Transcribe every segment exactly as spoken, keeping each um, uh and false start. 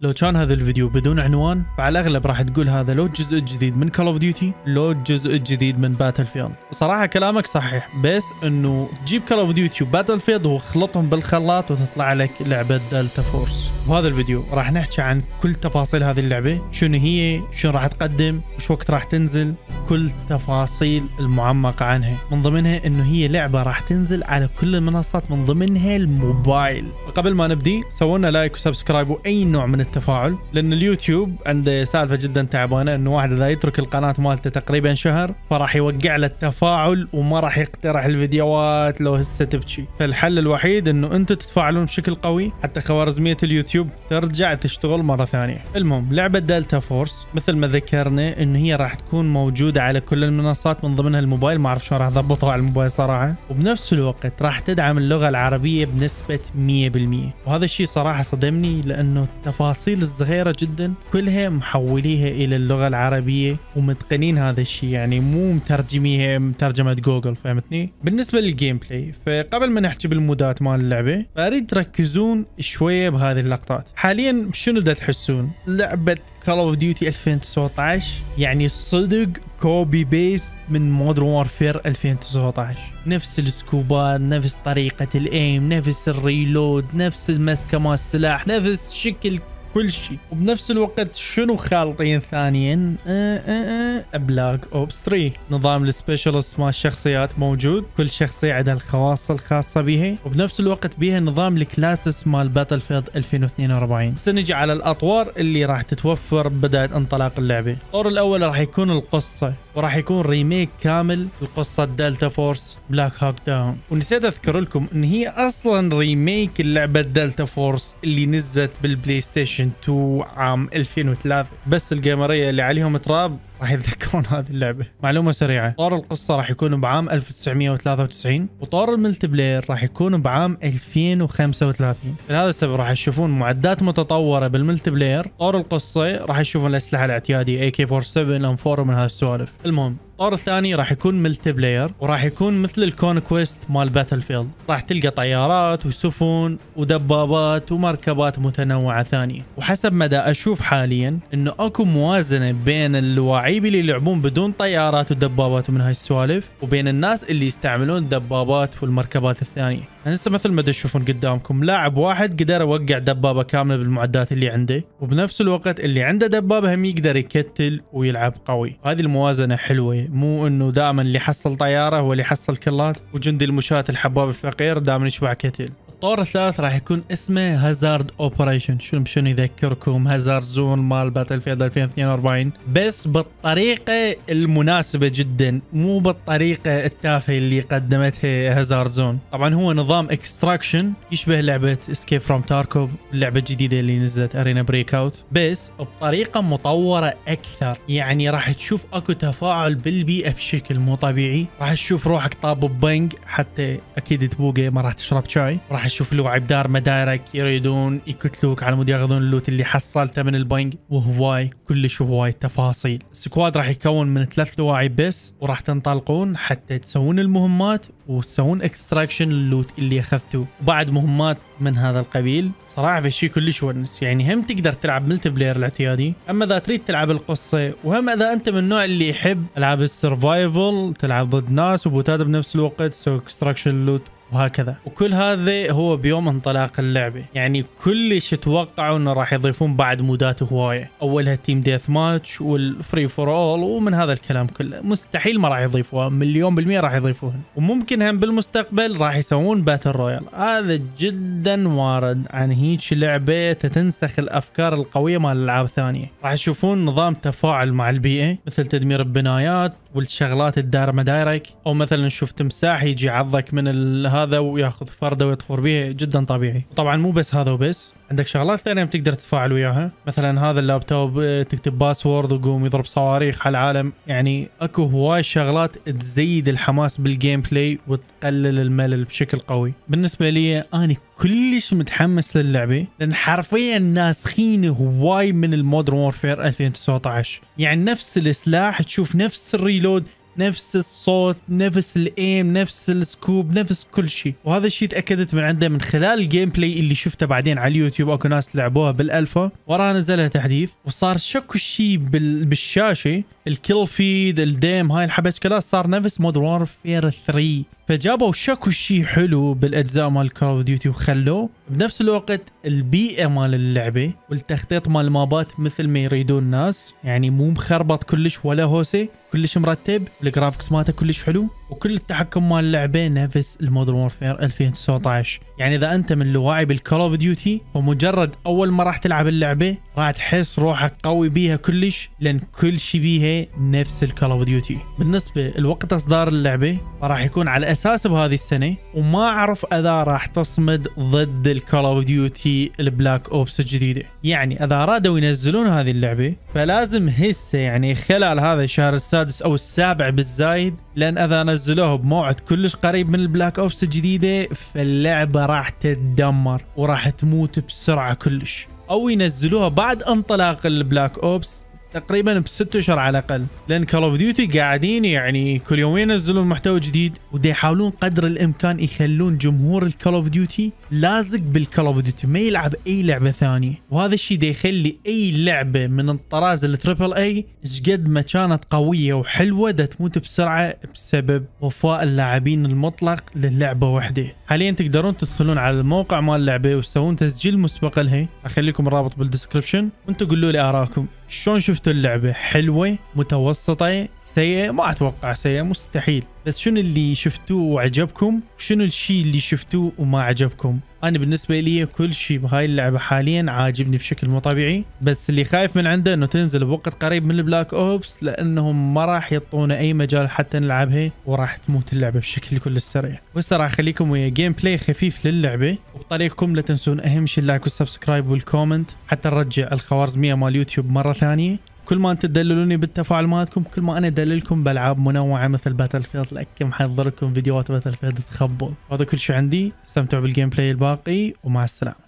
لو كان هذا الفيديو بدون عنوان فعلى الاغلب راح تقول هذا لو جزء جديد من كول اوف ديوتي لو جزء جديد من باتل فيلد. وصراحه كلامك صحيح، بس انه تجيب كول اوف ديوتي وباتل فيلد وخلطهم بالخلاط وتطلع لك لعبه دلتا فورس. وهذا الفيديو راح نحكي عن كل تفاصيل هذه اللعبه، شنو هي، شنو راح تقدم، وش وقت راح تنزل، كل تفاصيل المعمقه عنها، من ضمنها انه هي لعبه راح تنزل على كل المنصات من ضمنها الموبايل. قبل ما نبدي سووا لنا لايك وسبسكرايب واي نوع من التفاعل، لان اليوتيوب عنده سالفه جدا تعبانه انه واحد اذا يترك القناه مالته تقريبا شهر فراح يوقع له التفاعل وما راح يقترح الفيديوهات لو هسه تبكي، فالحل الوحيد انه انتم تتفاعلون بشكل قوي حتى خوارزميه اليوتيوب ترجع تشتغل مره ثانيه. المهم لعبه دلتا فورس مثل ما ذكرنا انه هي راح تكون موجوده على كل المنصات من ضمنها الموبايل، ما اعرف شلون راح اضبطها على الموبايل صراحه، وبنفس الوقت راح تدعم اللغه العربيه بنسبه مية بالمية، وهذا الشيء صراحه صدمني لانه التفاصيل التفاصيل الصغيرة جدا كلها محوليها إلى اللغة العربية ومتقنين هذا الشيء، يعني مو مترجميها مترجمة جوجل، فهمتني؟ بالنسبة للجيم بلاي، فقبل ما نحكي بالمودات مال اللعبة فأريد تركزون شوية بهذه اللقطات. حاليا شنو دا تحسون؟ لعبة كول اوف ديوتي ألفين وتسعطعش يعني صدق كوبي بيست من مودرن وارفير ألفين وتسعطعش، نفس السكوبات، نفس طريقة الايم، نفس الريلود، نفس المسكة مال السلاح، نفس شكل كل شيء. وبنفس الوقت شنو خالطين ثانيا؟ أه أه أه بلاك اوبس ثلاثة، نظام السبيشالست مال الشخصيات موجود، كل شخصيه عندها الخواص الخاصه بها، وبنفس الوقت بيها نظام الكلاسس مال باتل فيلد ألفين واثنين وأربعين. هسه نجي على الاطوار اللي راح تتوفر ببدايه انطلاق اللعبه. الطور الاول راح يكون القصه، وراح يكون ريميك كامل لقصه دلتا فورس بلاك هوك داون، ونسيت اذكر لكم ان هي اصلا ريميك لعبه دلتا فورس اللي نزلت بالبلاي ستيشن تو عام ألفين وثلاثة، بس الجيمريه اللي عليهم تراب راح يتذكرون هذه اللعبه. معلومه سريعه، طور القصه راح يكون بعام ألف وتسعمية وثلاثة وتسعين وطور الملتي بلاير راح يكون بعام ألفين وخمسة وثلاثين. لهذا السبب راح تشوفون معدات متطوره بالملتي بلاير، طور القصه راح تشوفون الاسلحه الاعتياديه إيه كيه سبعة وأربعين أم أربعة من هالسوالف. المهم الطور الثاني راح يكون ملتي بلاير وراح يكون مثل الكونكويست مال باتل فيلد، راح تلقى طيارات وسفن ودبابات ومركبات متنوعه ثانيه. وحسب مدى اشوف حاليا انه اكو موازنه بين اللواعيب اللي يلعبون بدون طيارات ودبابات ومن هاي السوالف وبين الناس اللي يستعملون الدبابات والمركبات الثانيه. هسه مثل ما تشوفون قدامكم لاعب واحد قدر يوقع دبابه كامله بالمعدات اللي عنده، وبنفس الوقت اللي عنده دبابه هم يقدر يكتل ويلعب قوي. هذه الموازنه حلوه، مو انه دائما اللي يحصل طياره هو اللي يحصل كلات وجندي المشاة الحباب الفقير دائما يشبع كتل. الطور الثالث راح يكون اسمه هازارد اوبريشن، شنو شنو يذكركم هازارد زون مال باتل فيلد ألفين واثنين وأربعين، بس بالطريقه المناسبه جدا، مو بالطريقه التافهه اللي قدمتها هازارد زون. طبعا هو نظام اكستراكشن يشبه لعبه اسكيب فروم تاركوف، اللعبه الجديده اللي نزلت ارينا بريك اوت، بس بطريقه مطوره اكثر. يعني راح تشوف اكو تفاعل بالبيئه بشكل مو طبيعي، راح تشوف روحك طاب ببنك حتى اكيد تبوقه ما راح تشرب شاي، راح تشوف لوعي بدار مدارك يريدون يكتلوك على مود ياخذون اللوت اللي حصلته من البنك، وهواي كلش هواي تفاصيل. السكواد راح يكون من ثلاث لواعي بس، وراح تنطلقون حتى تسوون المهمات وتسوون اكستراكشن اللوت اللي اخذته وبعد مهمات من هذا القبيل. صراحه في شيء كلش ونس، يعني هم تقدر تلعب ملتي بلاير الاعتيادي، اما اذا تريد تلعب القصه، وهم اذا انت من النوع اللي يحب العاب السرفايفل تلعب ضد ناس وبوتات بنفس الوقت تسوي اكستراكشن اللوت وهكذا. وكل هذا هو بيوم انطلاق اللعبه، يعني كلش اتوقعوا انه راح يضيفون بعد مودات هوايه، اولها تيم ديث ماتش والفري فور اول ومن هذا الكلام كله، مستحيل ما راح يضيفوها، مليون بالمية راح يضيفوهن. وممكن هم بالمستقبل راح يسوون باتل رويال، هذا جدا وارد عن هيج لعبه تتنسخ الافكار القويه مال العاب ثانيه. راح تشوفون نظام تفاعل مع البيئه مثل تدمير البنايات والشغلات الدار مدارك، او مثلا شوف تمساح يجي يعضك من هذا وياخذ فرده ويطفر بيه، جدا طبيعي. وطبعا مو بس هذا وبس، عندك شغلات ثانيه بتقدر تتفاعل وياها، مثلا هذا اللابتوب تكتب باسورد ويقوم يضرب صواريخ على العالم، يعني اكو هواي شغلات تزيد الحماس بالجيم بلاي وتقلل الملل بشكل قوي. بالنسبه لي انا كلش متحمس للعبه، لان حرفيا ناسخين هواي من المودرن وورفير ألفين وتسعطعش، يعني نفس السلاح، تشوف نفس الريلود، نفس الصوت، نفس الايم، نفس السكوب، نفس كل شيء. وهذا الشيء تاكدت من عنده من خلال الجيم بلاي اللي شفته بعدين على اليوتيوب. اكو ناس لعبوها بالالفا وراها نزلها تحديث وصار شكو شيء بالشاشه، الكيل فيد، الديم، هاي الحبشكلات صار نفس مودرن وورفير ثري. فجابوا شكو شيء حلو بالاجزاء مال كول اوف ديوتي وخلوه بنفس الوقت البيئه مال اللعبه والتخطيط مال المابات مثل ما يريدون الناس، يعني مو مخربط كلش ولا هوسه، كلش مرتب، الجرافكس مالته كلش حلو، وكل التحكم مال اللعبه نفس المودرن وورفير ألفين وتسعطعش. يعني اذا انت من الواعي بالكول اوف ديوتي فمجرد اول ما راح تلعب اللعبه راح تحس روحك قوي بيها كلش، لان كل شيء بيها نفس الكول اوف ديوتي. بالنسبه لوقت اصدار اللعبه فراح يكون على اساس بهذه السنه، وما اعرف اذا راح تصمد ضد الكول اوف ديوتي البلاك اوبس الجديده. يعني اذا ارادوا ينزلون هذه اللعبه فلازم هسه، يعني خلال هذا الشهر السادس او السابع بالزايد، لان اذا نزلوه بموعد كلش قريب من البلاك اوبس الجديده فاللعبه راح تتدمر وراح تموت بسرعه كلش، او ينزلوها بعد انطلاق البلاك اوبس تقريبا بست اشهر على الاقل، لان كول اوف ديوتي قاعدين يعني كل يومين ينزلون محتوى جديد ودا يحاولون قدر الامكان يخلون جمهور الكول اوف ديوتي لازق بالكول اوف ديوتي ما يلعب اي لعبه ثانيه، وهذا الشيء دا يخلي اي لعبه من الطراز التريبل اي ايش قد ما كانت قويه وحلوه دا تموت بسرعه بسبب وفاء اللاعبين المطلق للعبه وحده. حاليا تقدرون تدخلون على الموقع مال اللعبه وتسوون تسجيل مسبق لها، اخليكم الرابط بالدسكربشن، وانتم قولوا لي اراءكم، شلون شفتوا اللعبة؟ حلوة؟ متوسطة؟ سيئة؟ ما اتوقع سيئة مستحيل، بس شنو اللي شفتوه وعجبكم؟ وشنو الشيء اللي شفتوه وما عجبكم؟ انا بالنسبة لي كل شيء بهاي اللعبة حاليا عاجبني بشكل مو طبيعي، بس اللي خايف من عنده انه تنزل بوقت قريب من البلاك اوبس لانهم ما راح يعطونا اي مجال حتى نلعبها وراح تموت اللعبة بشكل كل السريع. وهسه راح اخليكم ويا جيم بلاي خفيف للعبة، وبطريقكم لا تنسون اهم شيء اللايك والسبسكرايب والكومنت حتى نرجع الخوارزمية مال يوتيوب مرة ثانية. كل ما انتم تدللوني بالتفاعل مالتكم كل ما انا ادللكم بالعاب منوعه مثل باتلفيلد، لكم محضر لكم فيديوهات باتلفيلد تخبل. هذا كل شيء عندي، استمتعوا بالجيم بلاي الباقي ومع السلامه.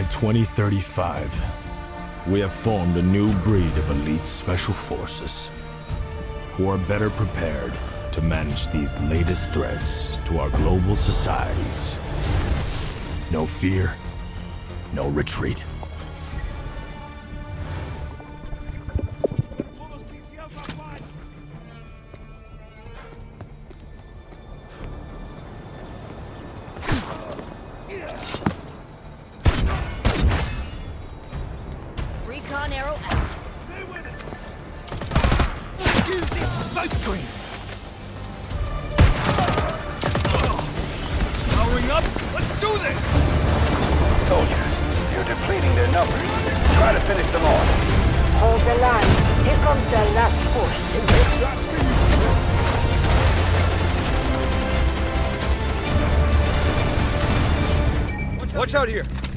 By twenty thirty-five, we have formed a new breed of elite special forces who are better prepared to manage these latest threats to our global societies. No fear, no retreat. Watch out here!